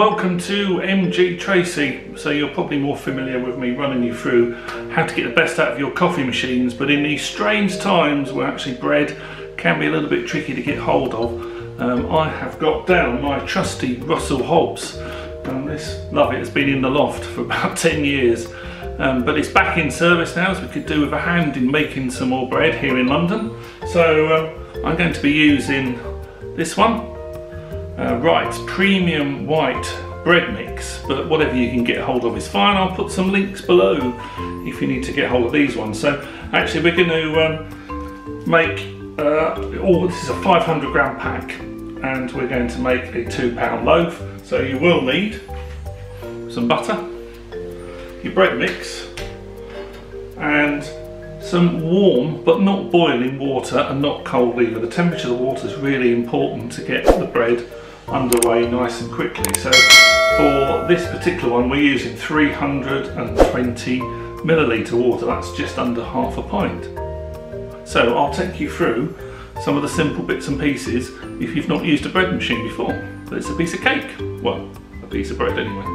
welcome to MG Tracy. So you're probably more familiar with me running you through how to get the best out of your coffee machines, but in these strange times where actually bread can be a little bit tricky to get hold of, I have got down my trusty Russell Hobbs. This, love it, it's been in the loft for about 10 years. But it's back in service now, as we could do with a hand in making some more bread here in London. So I'm going to be using this one, Wright's Premium White Bread Mix, but whatever you can get hold of is fine. I'll put some links below if you need to get hold of these ones. So actually we're going to make, this is a 500 gram pack, and we're going to make a £2 loaf. So you will need some butter, your bread mix, and some warm but not boiling water, and not cold either. The temperature of the water is really important to get the bread underway nice and quickly. So for this particular one we're using 320 milliliter water. That's just under half a pint. So I'll take you through some of the simple bits and pieces if you've not used a bread machine before. But it's a piece of cake, well, a piece of bread anyway.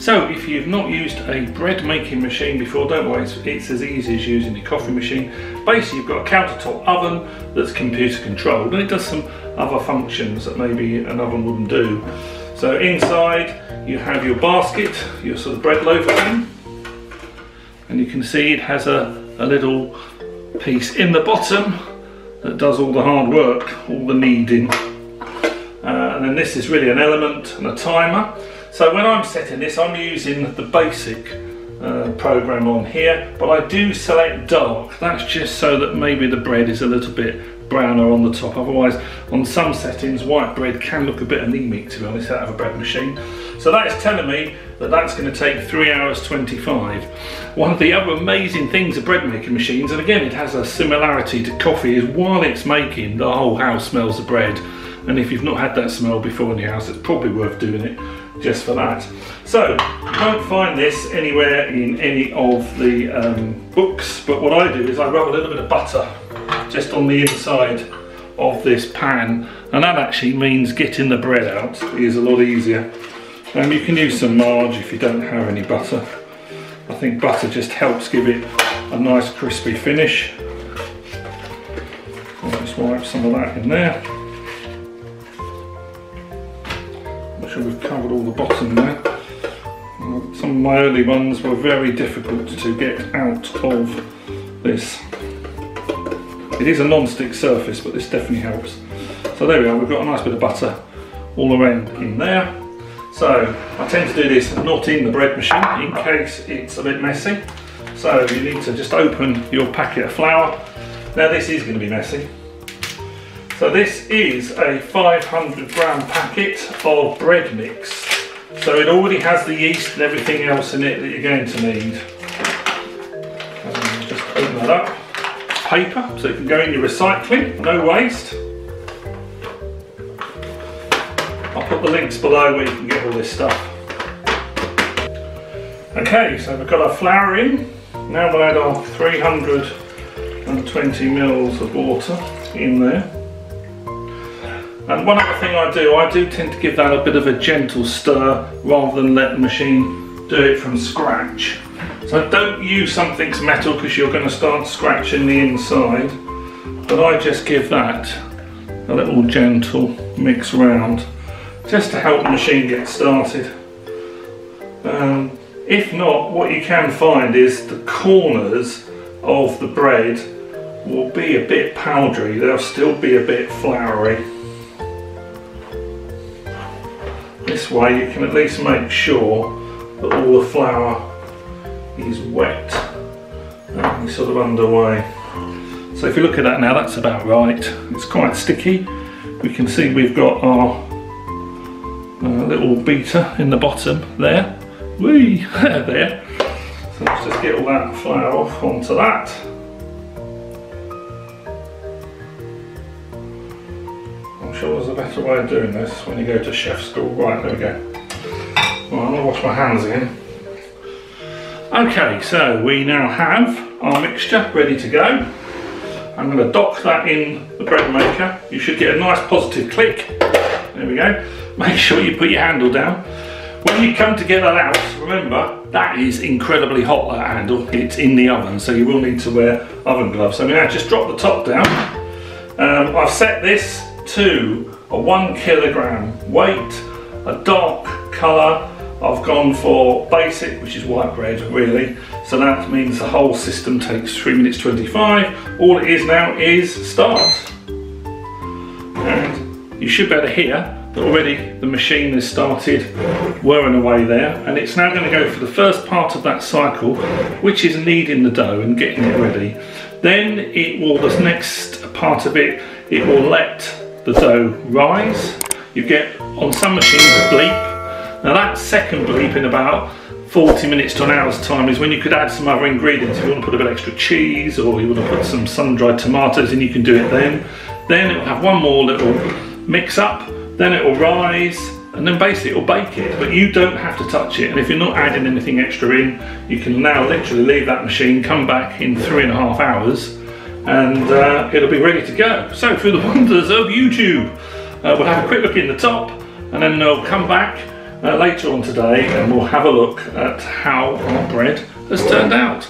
So if you've not used a bread making machine before, don't worry, it's as easy as using a coffee machine. Basically you've got a countertop oven that's computer controlled, and it does some other functions that maybe an oven wouldn't do. So inside you have your basket, your sort of bread loaf thing, and you can see it has a little piece in the bottom that does all the hard work, all the kneading. And then this is really an element and a timer. So when I'm setting this, I'm using the basic program on here, but I do select dark. That's just so that maybe the bread is a little bit browner on the top. Otherwise, on some settings, white bread can look a bit anemic, to be honest, out of a bread machine. So that's telling me that that's going to take 3 hours 25. One of the other amazing things of bread making machines, and again, it has a similarity to coffee, is while it's making, the whole house smells of bread. And if you've not had that smell before in your house, it's probably worth doing it just for that. So you won't find this anywhere in any of the books, but what I do is I rub a little bit of butter just on the inside of this pan, and that actually means getting the bread out is a lot easier. And you can use some marge if you don't have any butter. I think butter just helps give it a nice crispy finish. I'll just wipe some of that in there. We've covered all the bottom there. Some of my early ones were very difficult to get out of this. It is a non-stick surface, but this definitely helps. So there we are, we've got a nice bit of butter all around in there. So I tend to do this not in the bread machine in case it's a bit messy. So you need to just open your packet of flour. Now this is going to be messy. So this is a 500 gram packet of bread mix. So it already has the yeast and everything else in it that you're going to need. Just open that up. Paper, so it can go in your recycling, no waste. I'll put the links below where you can get all this stuff. Okay, so we've got our flour in. Now we'll add our 320 mils of water in there. And one other thing I do tend to give that a bit of a gentle stir rather than let the machine do it from scratch. So don't use something that's metal because you're going to start scratching the inside. But I just give that a little gentle mix round just to help the machine get started. If not, what you can find is the corners of the bread will be a bit powdery. They'll still be a bit floury. This way you can at least make sure that all the flour is wet and sort of underway. So if you look at that now, that's about right. It's quite sticky. We can see we've got our little beater in the bottom there. Whee! There. So let's just get all that flour off onto that. There's a better way of doing this when you go to chef school. Right, there we go. Right, I'm gonna wash my hands again. Okay, so we now have our mixture ready to go. I'm gonna dock that in the bread maker. You should get a nice positive click. There we go. make sure you put your handle down. When you come to get that out, remember, that is incredibly hot, that handle. It's in the oven, so you will need to wear oven gloves. So I'm going to just drop the top down. I've set this to a 1 kilogram weight, a dark colour. I've gone for basic, which is white bread, really. So that means the whole system takes 3 minutes 25. All it is now is start. And you should be able to hear that already the machine has started whirring away there, and it's now going to go for the first part of that cycle, which is kneading the dough and getting it ready. Then it will, the next part of it, it will let the dough rise. You get on some machines a bleep. Now that second bleep in about 40 minutes to an hour's time is when you could add some other ingredients. If you want to put a bit extra cheese, or you want to put some sun-dried tomatoes in, you can do it then. Then it will have one more little mix up. Then it will rise, and then basically it will bake it, but you don't have to touch it. And if you're not adding anything extra in, you can now literally leave that machine, come back in 3.5 hours, and it'll be ready to go. So through the wonders of YouTube, we'll have a quick look in the top, and then they'll come back later on today, and we'll have a look at how our bread has turned out.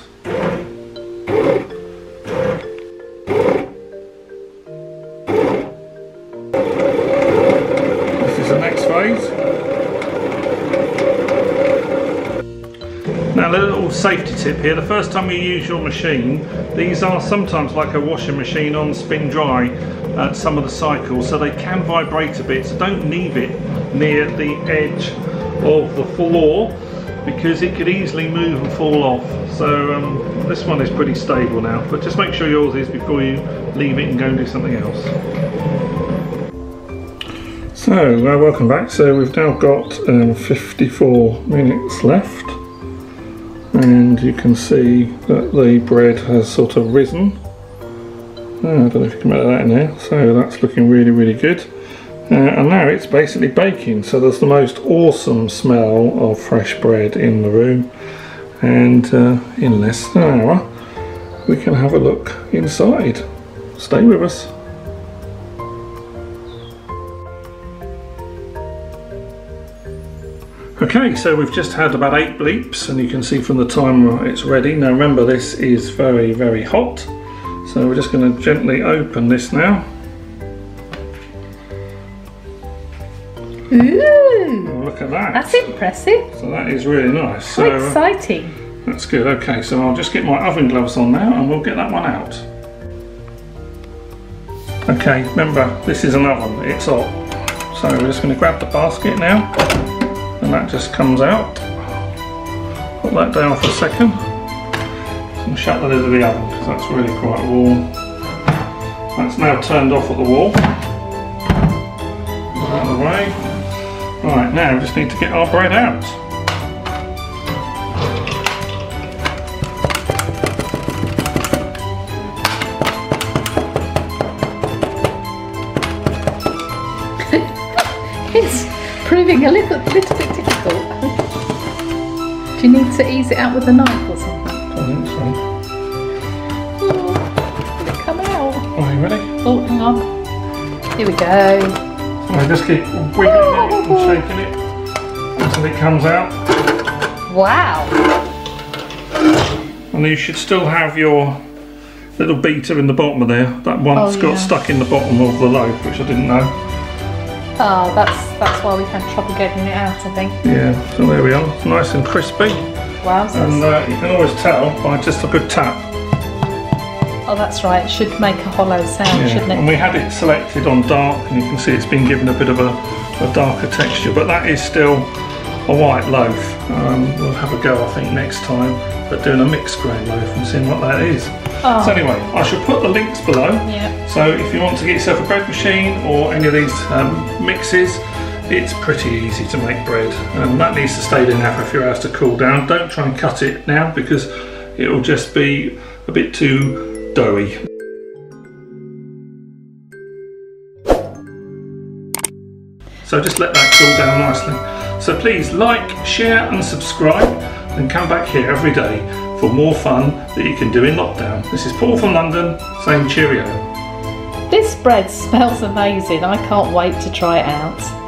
Now, a little safety tip here: the first time you use your machine, these are sometimes like a washing machine on spin dry at some of the cycles, so they can vibrate a bit, so don't leave it near the edge of the floor because it could easily move and fall off. So this one is pretty stable now, but just make sure yours is before you leave it and go and do something else. So, welcome back. So we've now got 54 minutes left, and you can see that the bread has sort of risen. I don't know if you can make that in there, so that's looking really, really good. And now it's basically baking, so there's the most awesome smell of fresh bread in the room. And in less than an hour, we can have a look inside. Stay with us. Okay, so we've just had about 8 bleeps, and you can see from the timer it's ready. Now remember, this is very, very hot, so we're just going to gently open this now. Ooh! Oh, look at that. That's impressive. So that is really nice. So quite exciting. That's good. Okay, so I'll just get my oven gloves on now, and we'll get that one out. Okay, remember, this is an oven. It's hot. So we're just going to grab the basket now. And that just comes out. Put that down for a second and shut the lid of the oven because that's really quite warm. That's now turned off at the wall. Out of the way. Right, now we just need to get our bread out. It's proving a little bit. Do you need to ease it out with a knife or something? I think so. Oh, did it come out? Are you ready? Oh, hang on. Here we go. So I just keep wiggling it and shaking it until it comes out. Wow. And you should still have your little beater in the bottom of there. That one's got stuck in the bottom of the loaf, which I didn't know. Oh, that's why we've had trouble getting it out, I think. Yeah, so there we are. It's nice and crispy. Wow. And you can always tell by just a good tap. Oh, that's right. It should make a hollow sound, shouldn't it? And we had it selected on dark, and you can see it's been given a bit of a darker texture, but that is still a white loaf. We'll have a go, I think, next time at doing a mixed grain loaf and seeing what that is. Oh. So anyway, I shall put the links below. Yeah. So if you want to get yourself a bread machine or any of these mixes, it's pretty easy to make bread. That needs to stay in there for a few hours to cool down. Don't try and cut it now because it will just be a bit too doughy. So just let that cool down nicely. So please like, share and subscribe, and come back here every day for more fun that you can do in lockdown. This is Paul from London, saying cheerio. This bread smells amazing. I can't wait to try it out.